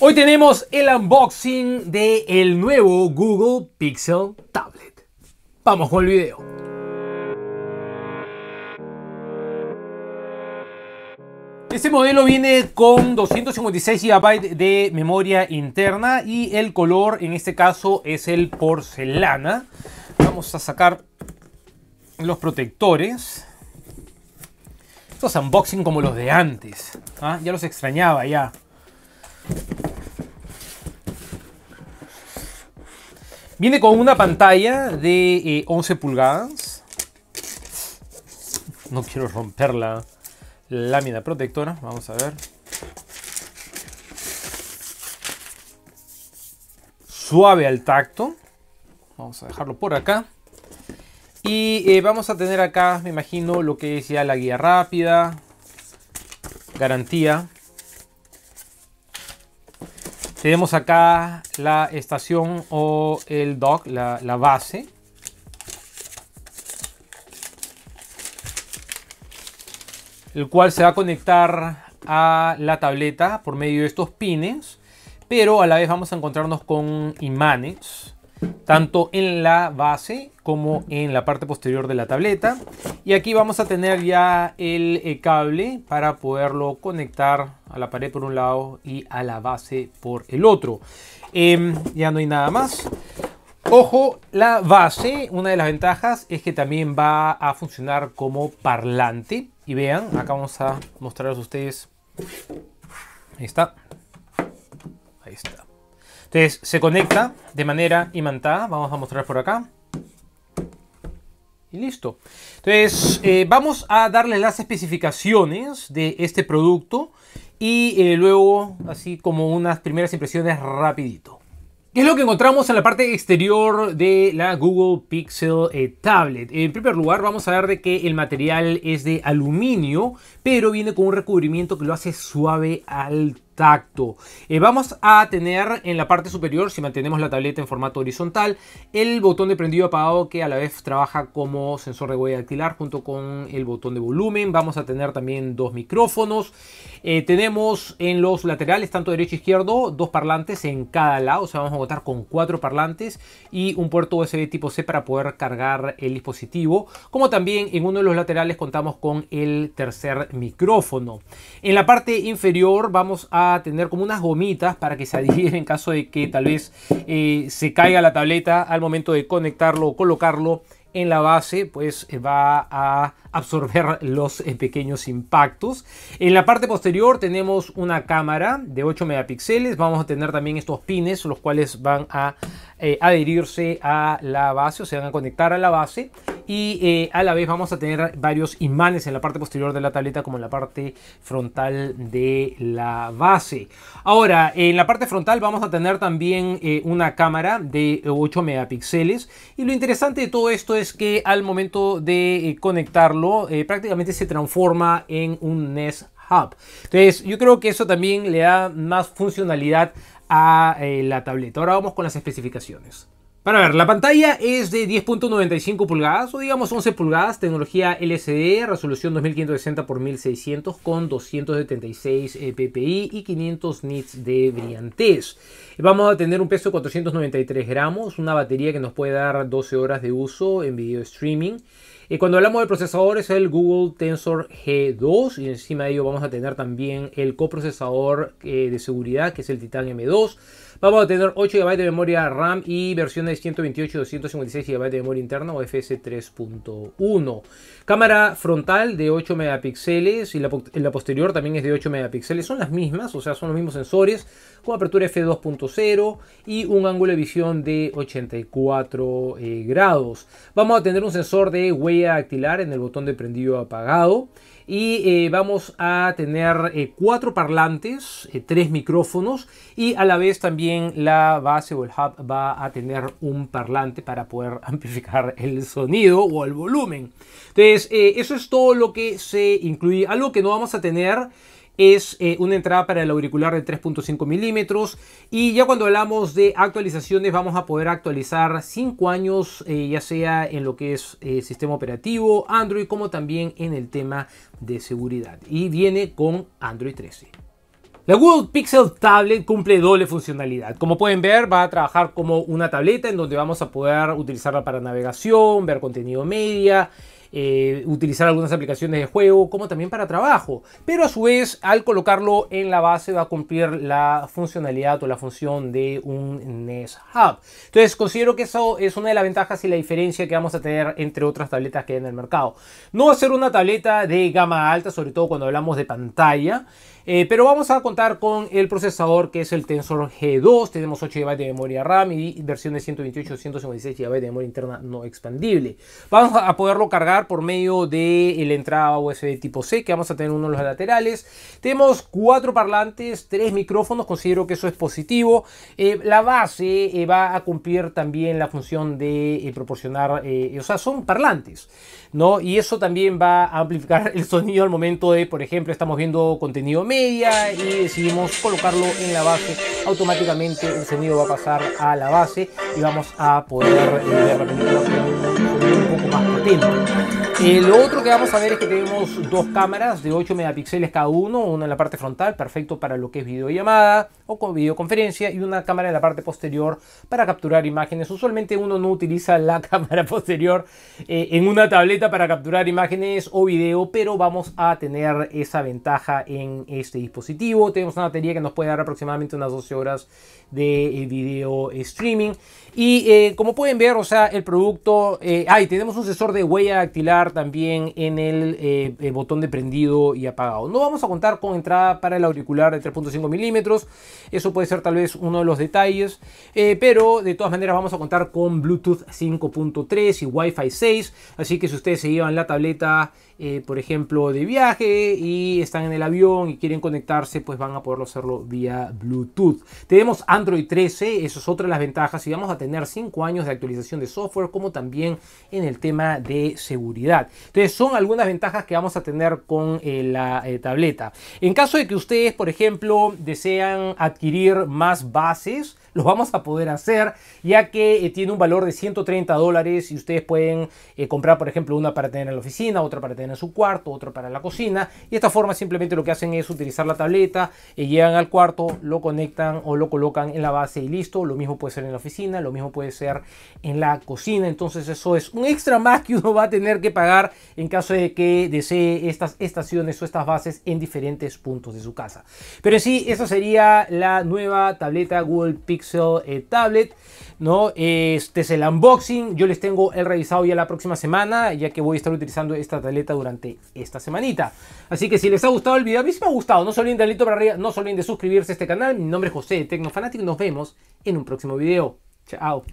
Hoy tenemos el unboxing del nuevo Google Pixel Tablet. Vamos con el video. Este modelo viene con 256 GB de memoria interna y el color en este caso es el porcelana. Vamos a sacar los protectores. Estos unboxing como los de antes. ¿Ah? Ya los extrañaba ya. Viene con una pantalla de 11 pulgadas. No quiero romper la lámina protectora. Vamos a ver. Suave al tacto. Vamos a dejarlo por acá. Y vamos a tener acá, me imagino, lo que es ya la guía rápida. Garantía. Tenemos acá la estación o el dock, la base. El cual se va a conectar a la tableta por medio de estos pines. Pero a la vez vamos a encontrarnos con imanes. Tanto en la base como en la parte posterior de la tableta. Y aquí vamos a tener ya el cable para poderlo conectar a la pared por un lado y a la base por el otro. Ya no hay nada más. Ojo, la base, una de las ventajas es que también va a funcionar como parlante. Y vean, acá vamos a mostrarles a ustedes. Ahí está. Ahí está. Entonces se conecta de manera imantada. Vamos a mostrar por acá. Y listo. Entonces vamos a darles las especificaciones de este producto. Y luego así como unas primeras impresiones rapidito. ¿Qué es lo que encontramos en la parte exterior de la Google Pixel Tablet? En primer lugar vamos a ver de que el material es de aluminio, pero viene con un recubrimiento que lo hace suave al tacto. Vamos a tener en la parte superior, si mantenemos la tableta en formato horizontal, el botón de prendido y apagado que a la vez trabaja como sensor de huella dactilar junto con el botón de volumen. Vamos a tener también dos micrófonos. Tenemos en los laterales, tanto derecho e izquierdo, dos parlantes en cada lado. O sea, vamos a contar con 4 parlantes y un puerto USB tipo C para poder cargar el dispositivo. Como también en uno de los laterales contamos con el tercer micrófono. En la parte inferior vamos a tener como unas gomitas para que se adhieren en caso de que tal vez se caiga la tableta al momento de conectarlo o colocarlo en la base, pues va a absorber los pequeños impactos. En la parte posterior tenemos una cámara de 8 megapíxeles. Vamos a tener también estos pines, los cuales van a adherirse a la base, o se van a conectar a la base. Y a la vez vamos a tener varios imanes en la parte posterior de la tableta como en la parte frontal de la base. Ahora, en la parte frontal vamos a tener también una cámara de 8 megapíxeles. Y lo interesante de todo esto es que al momento de conectarlo prácticamente se transforma en un Nest Hub. Entonces yo creo que eso también le da más funcionalidad a la tableta. Ahora vamos con las especificaciones. Para ver, la pantalla es de 10.95 pulgadas o digamos 11 pulgadas, tecnología LCD, resolución 2560 x 1600 con 276 ppi y 500 nits de brillantez. Vamos a tener un peso de 493 gramos, una batería que nos puede dar 12 horas de uso en video streaming. Cuando hablamos de procesador es el Google Tensor G2 y encima de ello vamos a tener también el coprocesador de seguridad que es el Titan M2. Vamos a tener 8 GB de memoria RAM y versiones 128 y 256 GB de memoria interna o UFS 3.1. Cámara frontal de 8 megapíxeles y la posterior también es de 8 megapíxeles. Son las mismas, o sea, son los mismos sensores con apertura f2.0 y un ángulo de visión de 84 grados. Vamos a tener un sensor de huella dactilar en el botón de prendido apagado. Y vamos a tener 4 parlantes, 3 micrófonos y a la vez también la base o el hub va a tener un parlante para poder amplificar el sonido o el volumen. Entonces eso es todo lo que se incluye. Algo que no vamos a tener es una entrada para el auricular de 3.5 milímetros y ya cuando hablamos de actualizaciones vamos a poder actualizar 5 años ya sea en lo que es sistema operativo, Android como también en el tema de seguridad y viene con Android 13. La Google Pixel Tablet cumple doble funcionalidad. Como pueden ver, va a trabajar como una tableta en donde vamos a poder utilizarla para navegación, ver contenido media, utilizar algunas aplicaciones de juego, como también para trabajo. Pero a su vez, al colocarlo en la base, va a cumplir la funcionalidad o la función de un Nest Hub. Entonces, considero que eso es una de las ventajas y la diferencia que vamos a tener entre otras tabletas que hay en el mercado. No va a ser una tableta de gama alta, sobre todo cuando hablamos de pantalla. Pero vamos a contar con el procesador que es el Tensor G2. Tenemos 8 GB de memoria RAM y versión de 128 o 156 GB de memoria interna no expandible. Vamos a poderlo cargar por medio de la entrada USB tipo C, que vamos a tener uno en los laterales. Tenemos 4 parlantes, 3 micrófonos. Considero que eso es positivo. La base va a cumplir también la función de proporcionar, o sea, son parlantes, ¿no? Y eso también va a amplificar el sonido al momento de, por ejemplo, estamos viendo contenido media y decidimos colocarlo en la base, automáticamente el sonido va a pasar a la base y vamos a poder ver la película un poco más potente. Lo otro que vamos a ver es que tenemos dos cámaras de 8 megapíxeles cada una en la parte frontal, perfecto para lo que es videollamada o con videoconferencia, y una cámara en la parte posterior para capturar imágenes. Usualmente uno no utiliza la cámara posterior en una tableta para capturar imágenes o video, pero vamos a tener esa ventaja en este dispositivo. Tenemos una batería que nos puede dar aproximadamente unas 12 horas de video streaming. Y como pueden ver, o sea, el producto... tenemos un sensor de huella dactilar también en el botón de prendido y apagado. No vamos a contar con entrada para el auricular de 3.5 milímetros. Eso puede ser tal vez uno de los detalles. Pero de todas maneras vamos a contar con Bluetooth 5.3 y Wi-Fi 6. Así que si ustedes se llevan la tableta, por ejemplo, de viaje y están en el avión y quieren conectarse, pues van a poderlo hacerlo vía Bluetooth. Tenemos Android 13, eso es otra de las ventajas, y vamos a tener 5 años de actualización de software, como también en el tema de seguridad. Entonces son algunas ventajas que vamos a tener con la tableta. En caso de que ustedes, por ejemplo, desean adquirir más bases, los vamos a poder hacer, ya que tiene un valor de $130 y ustedes pueden comprar, por ejemplo, una para tener en la oficina, otra para tener en su cuarto, otra para la cocina. Y de esta forma simplemente lo que hacen es utilizar la tableta, llegan al cuarto, lo conectan o lo colocan en la base y listo. Lo mismo puede ser en la oficina, lo mismo puede ser en la cocina. Entonces eso es un extra más que uno va a tener que pagar en caso de que desee estas estaciones o estas bases en diferentes puntos de su casa. Pero en sí, esa sería la nueva tableta Google Pixel Tablet, ¿no? Este es el unboxing. Yo les tengo el revisado ya la próxima semana, ya que voy a estar utilizando esta tableta durante esta semanita. Así que si les ha gustado el video, a mí sí me ha gustado, no se olviden de darle para arriba, no se olviden de suscribirse a este canal. Mi nombre es José de Tecnofanático y nos vemos en un próximo video. Chao.